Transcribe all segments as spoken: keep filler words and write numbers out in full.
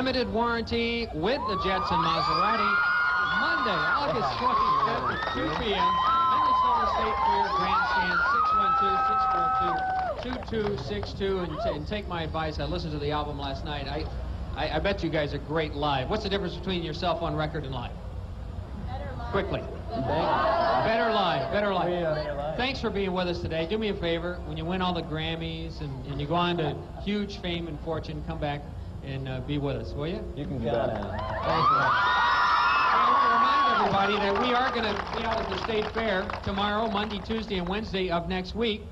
Limited Warranty with the Jets and Maserati, Monday, August twenty-fifth at two p m Minnesota State Fair Grandstand, six one two, six four two, two two six two. And, and take my advice. I listened to the album last night. I, I, I bet you guys are great live. What's the difference between yourself on record and live? Better live. Quickly. Better live. Better live. Better live. Better live. Thanks for being with us today. Do me a favor. When you win all the Grammys and, and you go on to huge fame and fortune, come back and uh, be with us, will you? You can go. Thank you. I want to remind everybody that we are going to be out at the State Fair tomorrow, Monday, Tuesday, and Wednesday of next week.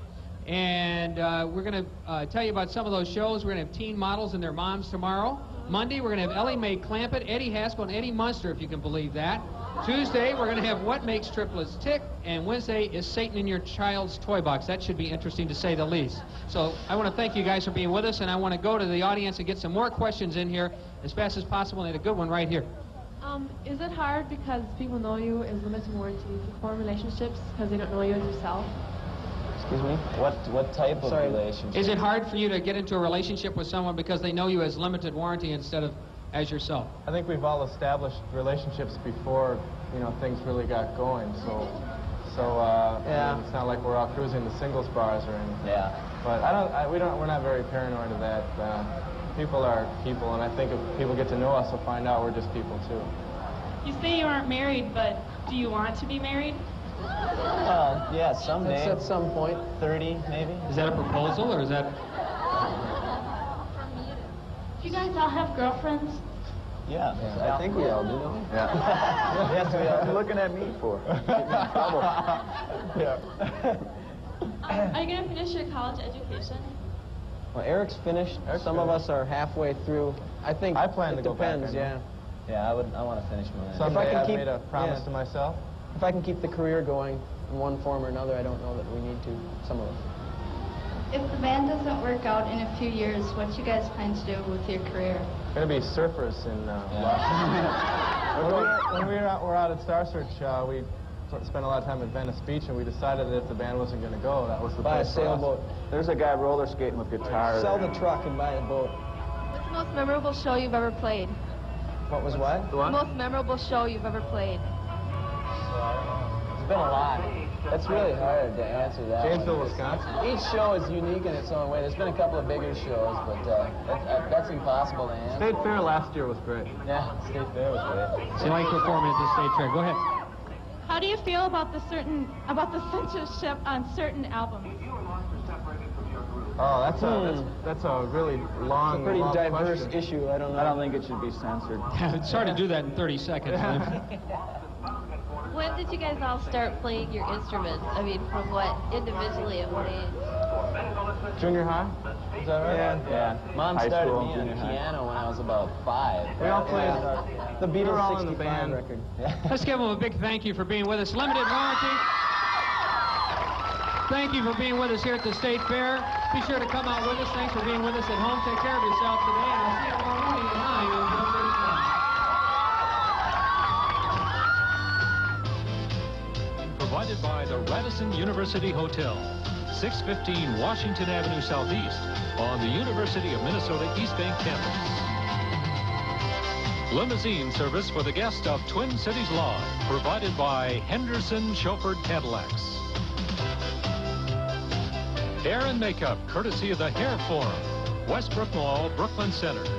And uh, we're going to uh, tell you about some of those shows. We're going to have teen models and their moms tomorrow. Monday, we're going to have Ellie Mae Clampett, Eddie Haskell, and Eddie Munster, if you can believe that. Tuesday, we're going to have What Makes Triplets Tick, and Wednesday is Satan in Your Child's Toy Box. That should be interesting, to say the least. So I want to thank you guys for being with us, and I want to go to the audience and get some more questions in here as fast as possible, and a good one right here. Um, is it hard because people know you as limited warranty to form relationships because they don't know you as yourself? Excuse me? What, what type Sorry. of relationship? Is it hard for you to get into a relationship with someone because they know you as limited warranty instead of as yourself? I think we've all established relationships before, you know, things really got going, so so uh yeah. I mean, it's not like we're all cruising the singles bars or anything. Yeah. But I don't I, we don't we're not very paranoid of that. Uh, people are people, and I think if people get to know us, they'll find out we're just people too. You say you aren't married, but do you want to be married? Uh, yeah, someday. That's at some point. thirty maybe. Is that a proposal or is that Do you guys all have girlfriends? Yeah, yeah. I think we all do. Yeah. Yes, we all do. What are you looking at me for? Yeah. Um, are you going to finish your college education? Well, Eric's finished. Eric's Some finished. of us are halfway through. I think I plan it to go depends, back, yeah. Yeah, I would. I want to finish mine. So if I can I've keep, made a promise yeah. to myself. If I can keep the career going in one form or another, I don't know that we need to, some of us. If the band doesn't work out in a few years, what do you guys plan to do with your career? We're going to be surfers in uh, yeah. Washington. When we were out, were out at Star Search, uh, we spent a lot of time at Venice Beach, and we decided that if the band wasn't going to go, that was the buy place a sailboat. There's a guy roller skating with guitars. Sell there. the truck and buy a boat. What's the most memorable show you've ever played? What was what? The, what? the most memorable show you've ever played. It's been a lot. That's really hard to answer that. Janesville, Wisconsin. Each show is unique in its own way. There's been a couple of bigger shows, but uh, that's, uh, that's impossible to answer. State Fair last year was great. Yeah, State Fair was great. She liked performing at the State Fair. Go ahead. How do you feel about the certain about the censorship on certain albums? Oh, that's a that's, that's a really long, it's a pretty long diverse question. issue. I don't know. I don't think it should be censored. It's hard to do that in thirty seconds. When did you guys all start playing your instruments? I mean, from what individually at what age? Junior high? Is that right? Yeah. yeah. Mom high started school, me on the piano high. when I was about five. We all played yeah. the Beatles all sixty-five in the band. record. Yeah. Let's give them a big thank you for being with us. Limited Warranty. Thank you for being with us here at the State Fair. Be sure to come out with us. Thanks for being with us at home. Take care of yourself today. And I'll see you tomorrow morning at nine. Provided by the Radisson University Hotel, six fifteen Washington Avenue Southeast, on the University of Minnesota East Bank campus. Limousine service for the guests of Twin Cities Live, provided by Henderson Chaufford Cadillacs. Hair and makeup, courtesy of the Hair Forum, Westbrook Mall, Brooklyn Center.